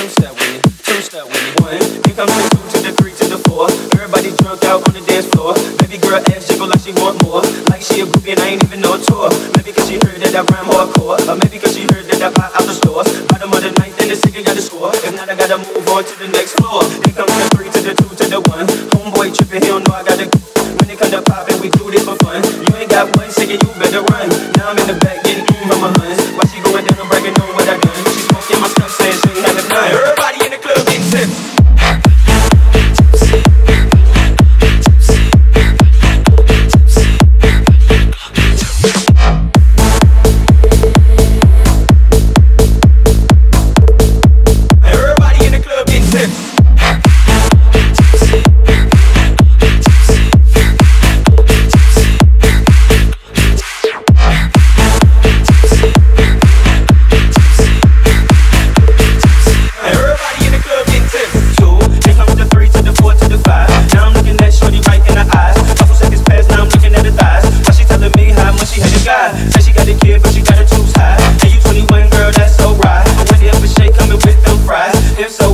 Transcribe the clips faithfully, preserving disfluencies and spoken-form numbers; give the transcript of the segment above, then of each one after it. Two step with it, two step with it. One, you come to the two, to the three, to the four. Everybody drunk out on the dance floor. Baby girl ass jiggle like she want more. Like she a groupie and I ain't even know a tour. Maybe cause she heard that I rhyme hardcore, or maybe cause she heard that I buy out the stores. Bottom of the ninth and the second got the score. If not I gotta move on to the next floor. Here comes the three, to the two, to the one. Homeboy trippin', he don't know I gotta go. When it come to poppin', we do this for fun. You ain't got one second, you better run. Now I'm in the back getting mm from my huns. Why she going down and bragging on what I done? She smoking my stuff saying she ain't having none. Everybody in the club getting tips.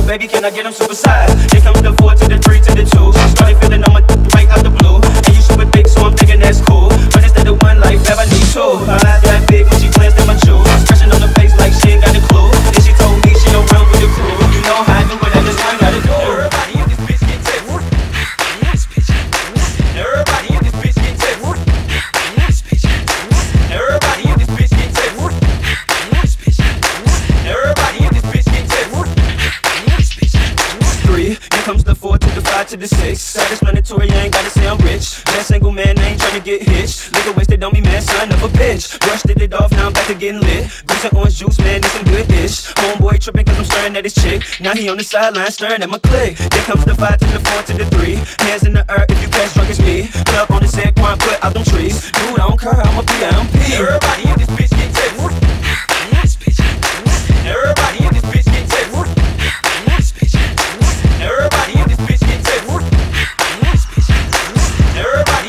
Baby, can I get them supersized? Here comes the four, to the three, to the two. Started feeling on my th right out the blue. And you super thick, so I'm thinking that's cool. But instead of one life, have I need two. Her eyes got big when she glanced at my shoes. Expression on the face like she ain't got a clue. Then she told me she don't run with the crew. You know how I do it, I just learned how to do. Everybody in this bitch get tips. Everybody in this bitch get tips. Everybody in this bitch get tips. Everybody in this bitch get tips. Here comes the four, to the five, to the six. Satisfactory, I ain't gotta say I'm rich. That single man, I ain't tryna get hitched. Nigga wasted on me, man, son of a bitch. Brushed it off, now I'm back to getting lit. Grease and orange juice, man, this some good ish. Homeboy tripping cause I'm staring at his chick. Now he on the sideline, staring at my click. Here comes the five, to the four, to the three. Hands in the earth, if you catch drunk, it's me. Club on the sand, quan, put out them trees. Dude, I don't care, I'm a P, I don't pee. Everybody in this bitch get tips. Everybody in this bitch get tips. Everybody in this bitch get tips. Everybody in this bitch get tips. Everybody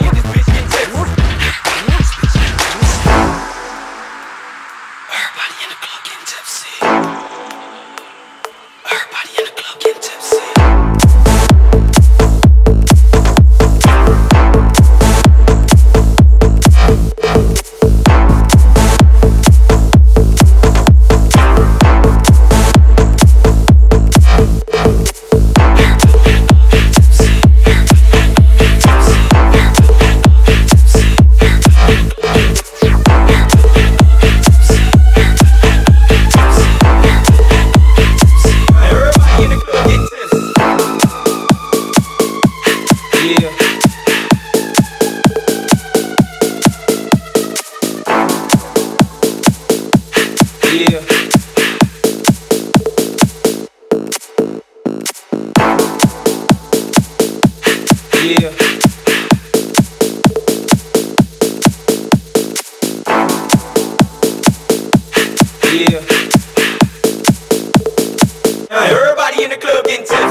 in the club getting tipsy. Everybody in the club getting tipsy. Everybody in the club getting tips.